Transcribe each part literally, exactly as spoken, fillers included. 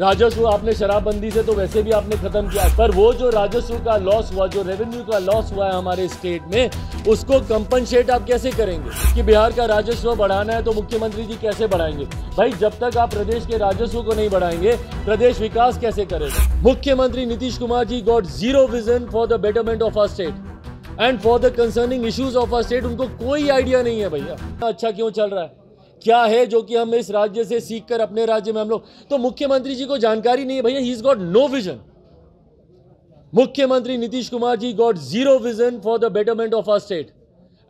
राजस्व आपने शराबबंदी से तो वैसे भी आपने खत्म किया, पर वो जो राजस्व का लॉस हुआ, जो रेवेन्यू का लॉस हुआ है हमारे स्टेट में, उसको कंपनसेट आप कैसे करेंगे? कि बिहार का राजस्व बढ़ाना है तो मुख्यमंत्री जी कैसे बढ़ाएंगे? भाई जब तक आप प्रदेश के राजस्व को नहीं बढ़ाएंगे, प्रदेश विकास कैसे करेगा? मुख्यमंत्री Nitish Kumar ji got zero vision for the betterment of our state and for the concerning issues of our state. उनको कोई आइडिया नहीं है भैया अच्छा क्यों चल रहा है, क्या है जो कि हम इस राज्य से सीखकर अपने राज्य में हम लोग। तो मुख्यमंत्री जी को जानकारी नहीं है भैया, he is got no vision. मुख्यमंत्री Nitish Kumar ji got zero vision for the betterment of our state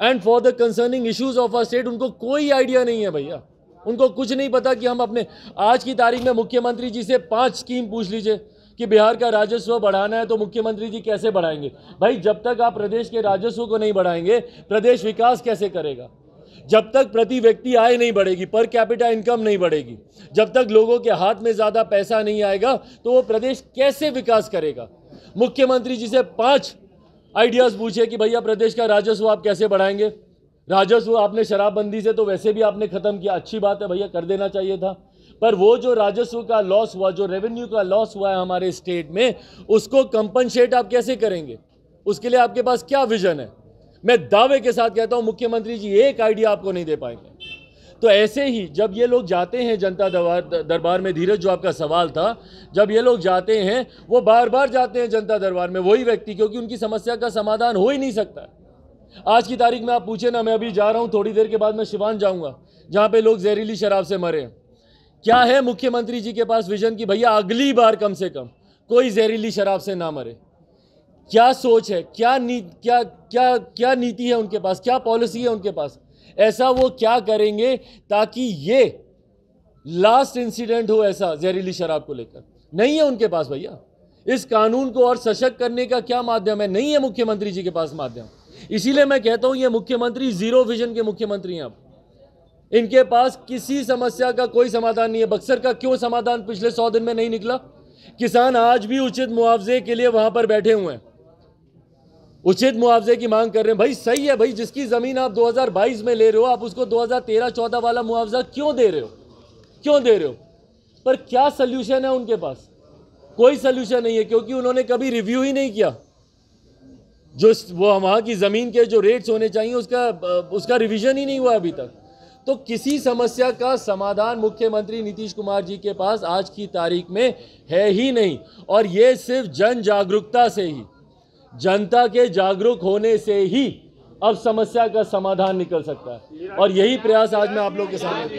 and for the concerning issues of our state. उनको कोई आइडिया नहीं है भैया, उनको कुछ नहीं पता कि हम अपने आज की तारीख में मुख्यमंत्री जी से पांच स्कीम पूछ लीजिए कि बिहार का राजस्व बढ़ाना है तो मुख्यमंत्री जी कैसे बढ़ाएंगे। भाई जब तक आप प्रदेश के राजस्व को नहीं बढ़ाएंगे, प्रदेश विकास कैसे करेगा? जब तक प्रति व्यक्ति आय नहीं बढ़ेगी, पर कैपिटा इनकम नहीं बढ़ेगी, जब तक लोगों के हाथ में ज़्यादा पैसा नहीं आएगा, तो वो प्रदेश कैसे विकास करेगा? मुख्यमंत्री जी से पांच आइडियाज़ पूछे कि भैया प्रदेश का राजस्व आप कैसे बढ़ाएंगे। राजस्व आपने शराबबंदी से तो वैसे भी आपने ख़त्म किया, अच्छी बात है भैया, कर देना चाहिए था, पर वो जो राजस्व का लॉस हुआ, जो रेवेन्यू का लॉस हुआ है हमारे स्टेट में, उसको कंपनसेट आप कैसे करेंगे? उसके लिए आपके पास क्या विजन है? मैं दावे के साथ कहता हूं मुख्यमंत्री जी एक आइडिया आपको नहीं दे पाएंगे। तो ऐसे ही जब ये लोग जाते हैं जनता दरबार में, धीरज जो आपका सवाल था, जब ये लोग जाते हैं वो बार बार जाते हैं जनता दरबार में वही व्यक्ति, क्योंकि उनकी समस्या का समाधान हो ही नहीं सकता। आज की तारीख में आप पूछे ना, मैं अभी जा रहा हूँ, थोड़ी देर के बाद मैं शिवान जाऊँगा जहाँ पर लोग जहरीली शराब से मरे हैं। क्या है मुख्यमंत्री जी के पास विजन कि भैया अगली बार कम से कम कोई जहरीली शराब से ना मरे? क्या सोच है, क्या नीति, क्या क्या क्या नीति है उनके पास, क्या पॉलिसी है उनके पास? ऐसा वो क्या करेंगे ताकि ये लास्ट इंसिडेंट हो ऐसा जहरीली शराब को लेकर? नहीं है उनके पास भैया। इस कानून को और सशक्त करने का क्या माध्यम है? नहीं है मुख्यमंत्री जी के पास माध्यम। इसीलिए मैं कहता हूँ ये मुख्यमंत्री जीरो विजन के मुख्यमंत्री हैं आप। इनके पास किसी समस्या का कोई समाधान नहीं है। बक्सर का क्यों समाधान पिछले सौ दिन में नहीं निकला? किसान आज भी उचित मुआवजे के लिए वहां पर बैठे हुए हैं, उचित मुआवजे की मांग कर रहे हैं। भाई सही है भाई, जिसकी ज़मीन आप दो हज़ार बाईस में ले रहे हो, आप उसको दो हज़ार तेरह चौदह वाला मुआवजा क्यों दे रहे हो क्यों दे रहे हो पर क्या सल्यूशन है उनके पास? कोई सल्यूशन नहीं है, क्योंकि उन्होंने कभी रिव्यू ही नहीं किया। जो वो वहाँ की ज़मीन के जो रेट्स होने चाहिए, उसका उसका रिविज़न ही नहीं हुआ अभी तक। तो किसी समस्या का समाधान मुख्यमंत्री नीतीश कुमार जी के पास आज की तारीख में है ही नहीं, और ये सिर्फ जन जागरूकता से ही, जनता के जागरूक होने से ही अब समस्या का समाधान निकल सकता है, और यही प्रयास आज मैं आप लोगों के सामने